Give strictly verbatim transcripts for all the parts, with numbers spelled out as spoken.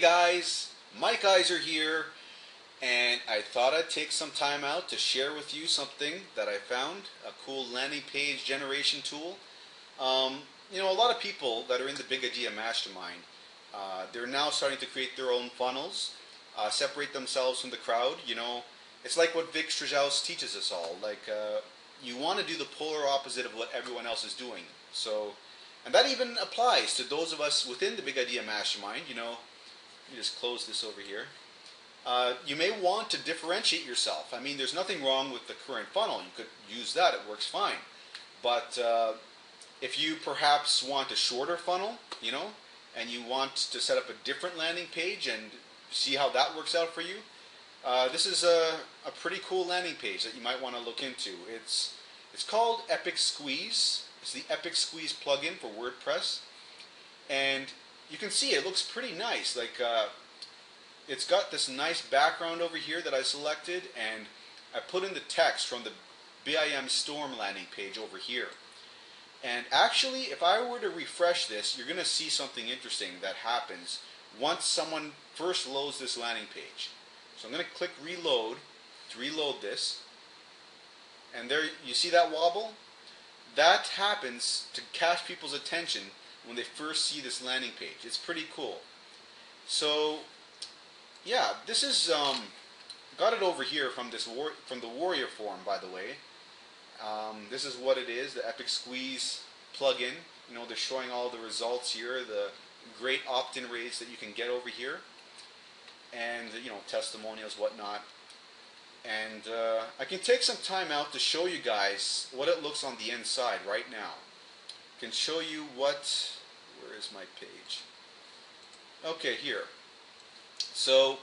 Hey guys, Mike Iser here, and I thought I'd take some time out to share with you something that I found, a cool landing page generation tool. Um, you know, a lot of people that are in the Big Idea Mastermind, uh, they're now starting to create their own funnels, uh, separate themselves from the crowd. You know, it's like what Vic Stregels teaches us all, like uh, you want to do the polar opposite of what everyone else is doing. So, and that even applies to those of us within the Big Idea Mastermind. You know, you just close this over here. Uh, you may want to differentiate yourself. I mean, there's nothing wrong with the current funnel. You could use that. It works fine. But uh, if you perhaps want a shorter funnel, you know, and you want to set up a different landing page and see how that works out for you, uh, this is a, a pretty cool landing page that you might want to look into. It's, it's called Epic Squeeze. It's the Epic Squeeze plugin for WordPress. And you can see it looks pretty nice. Like uh, it's got this nice background over here that I selected, and I put in the text from the B I M Storm landing page over here. And actually, if I were to refresh this, you're going to see something interesting that happens once someone first loads this landing page. So I'm going to click reload to reload this. And there, you see that wobble? That happens to catch people's attention when they first see this landing page. It's pretty cool. So, yeah, this is um, got it over here from this war from the Warrior Forum, by the way. Um, this is what it is, the Epic Squeeze plugin. You know, they're showing all the results here, the great opt-in rates that you can get over here, and you know, testimonials, whatnot. And uh, I can take some time out to show you guys what it looks on the inside right now. Can show you what, where is my page? Okay, here. So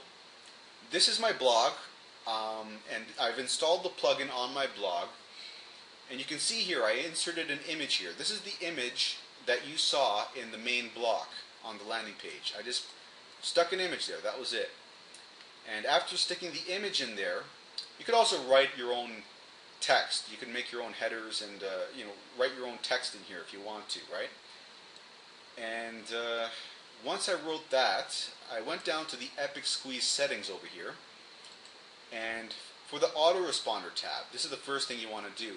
this is my blog, um, and I've installed the plugin on my blog, and you can see here I inserted an image here. This is the image that you saw in the main block on the landing page. I just stuck an image there, that was it. And after sticking the image in there, you could also write your own text. You can make your own headers and uh, you know, write your own text in here if you want to, right? And uh, once I wrote that, I went down to the Epic Squeeze settings over here, and for the autoresponder tab, this is the first thing you want to do.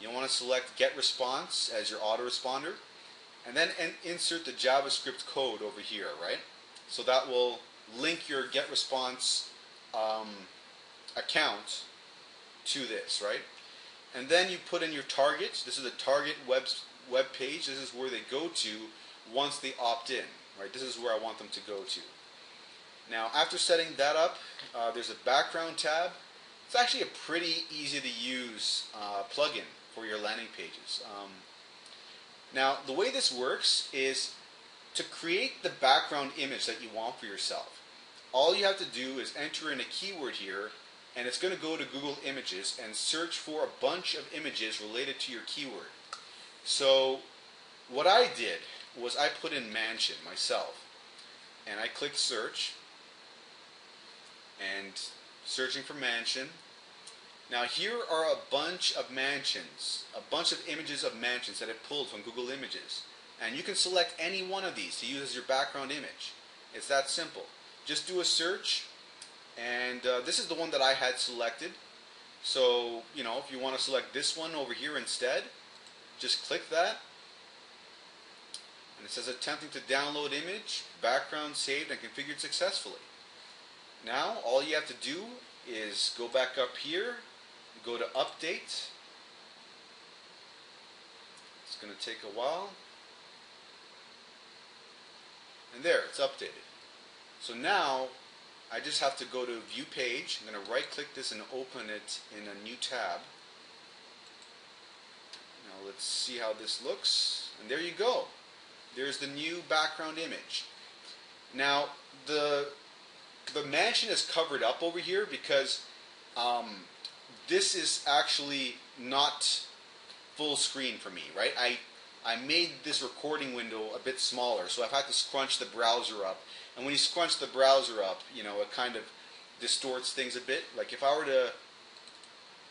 You want to select Get Response as your autoresponder, and then insert the JavaScript code over here, right? So that will link your Get Response um, account to this, right? And then you put in your target. This is a target web web page. This is where they go to once they opt in, right? This is where I want them to go to. Now, after setting that up, uh, there's a background tab. It's actually a pretty easy to use uh, plugin for your landing pages. Um, now, the way this works is to create the background image that you want for yourself. All you have to do is enter in a keyword here, and it's going to go to Google Images and search for a bunch of images related to your keyword. So what I did was I put in mansion myself, and I clicked search, and searching for mansion. Now here are a bunch of mansions, a bunch of images of mansions that it pulled from Google Images. And you can select any one of these to use as your background image. It's that simple. Just do a search. And uh, this is the one that I had selected. So, you know, if you want to select this one over here instead, just click that. And it says attempting to download image, background saved and configured successfully. Now, all you have to do is go back up here, go to update. It's going to take a while. And there, it's updated. So now, I just have to go to View Page. I'm going to right-click this and open it in a new tab. Now let's see how this looks. And there you go. There's the new background image. Now, the, the mansion is covered up over here because um, this is actually not full screen for me, right? I I made this recording window a bit smaller, so I've had to scrunch the browser up. And when you scrunch the browser up, you know, it kind of distorts things a bit. Like if I were to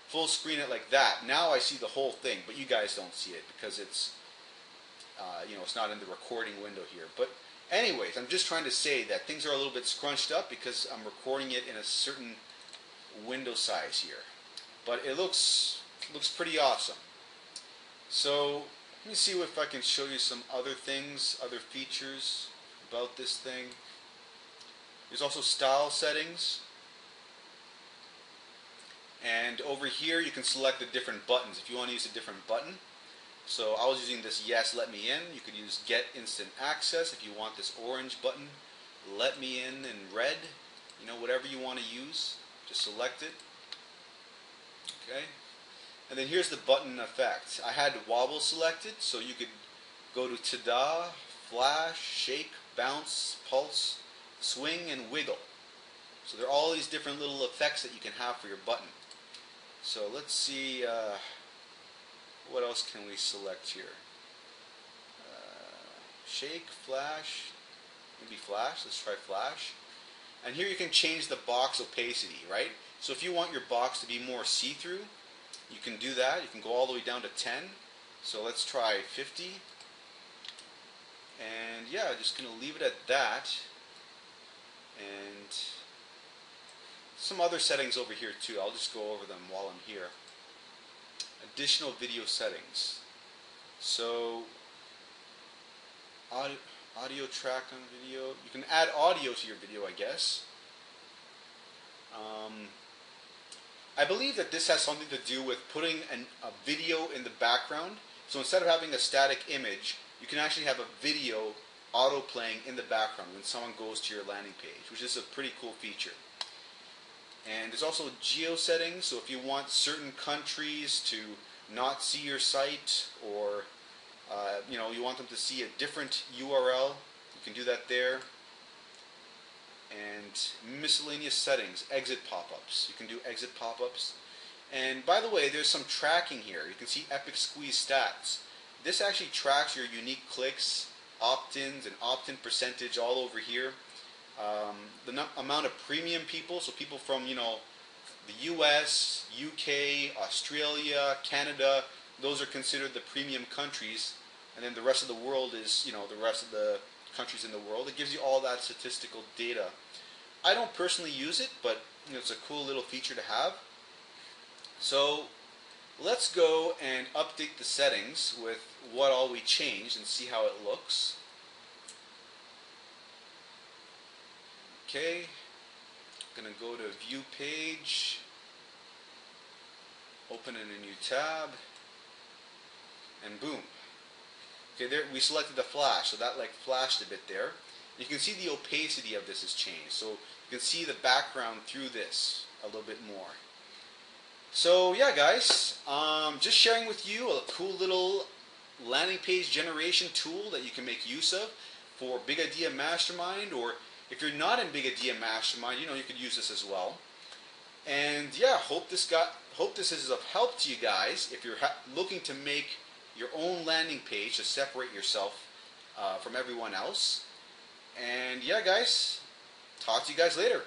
full screen it like that, now I see the whole thing, but you guys don't see it because it's, uh, you know, it's not in the recording window here. But Anyways, I'm just trying to say that things are a little bit scrunched up because I'm recording it in a certain window size here. But it looks looks pretty awesome. So let me see if I can show you some other things, other features about this thing. There's also style settings. And over here you can select the different buttons if you want to use a different button. So I was using this yes, let me in. You could use get instant access if you want this orange button, let me in in red, you know, whatever you want to use, just select it. Okay. And then here's the button effect. I had wobble selected, so you could go to tada, flash, shake, bounce, pulse, swing, and wiggle. So there are all these different little effects that you can have for your button. So let's see, uh, what else can we select here? Uh, shake, flash, maybe flash, let's try flash. And here you can change the box opacity, right? So if you want your box to be more see-through, you can do that. You can go all the way down to ten. So let's try fifty. And yeah, just going to leave it at that. And some other settings over here too. I'll just go over them while I'm here. Additional video settings. So audio, audio track on video. You can add audio to your video, I guess. Um, I believe that this has something to do with putting an, a video in the background. So instead of having a static image, you can actually have a video auto-playing in the background when someone goes to your landing page, which is a pretty cool feature. And there's also geo settings, so if you want certain countries to not see your site, or uh, you know, you want them to see a different U R L, you can do that there. And miscellaneous settings, exit pop-ups. You can do exit pop-ups. And by the way, there's some tracking here. You can see Epic Squeeze stats. This actually tracks your unique clicks, opt-ins, and opt-in percentage all over here. Um, the no amount of premium people, so people from, you know, the U S, U K, Australia, Canada, those are considered the premium countries. And then the rest of the world is, you know, the rest of the countries in the world. It gives you all that statistical data. I don't personally use it, but you know, it's a cool little feature to have. So let's go and update the settings with what all we changed and see how it looks. Okay, I'm going to go to view page, open in a new tab, and boom. Okay, there we selected the flash, so that like flashed a bit there. You can see the opacity of this has changed, so you can see the background through this a little bit more. So yeah, guys, um, just sharing with you a cool little landing page generation tool that you can make use of for Big Idea Mastermind, or if you're not in Big Idea Mastermind, you know, you could use this as well. And yeah, hope this got hope this is of help to you guys if you're ha looking to make your own landing page to separate yourself uh, from everyone else. And yeah, guys, talk to you guys later.